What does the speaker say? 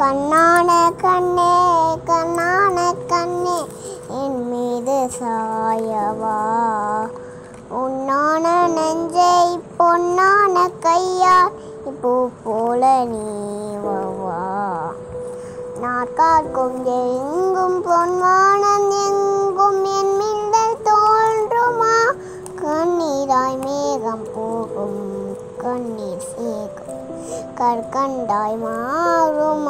கண்ணான கண்ணே கண்ணான கண்ணே என் மீது சாயவா, உன்னான நெஞ்சை பொன்னான கையா பூ போல நீவா. நாற்காக்கும் எங்கும் பொன்வானம் எங்கும் என் மின்னல் தோன்றுமா, கண்ணீராய் மேகம் போகும் கண்ணீர் சேக்கும் கற்கண்டாய் மாறும்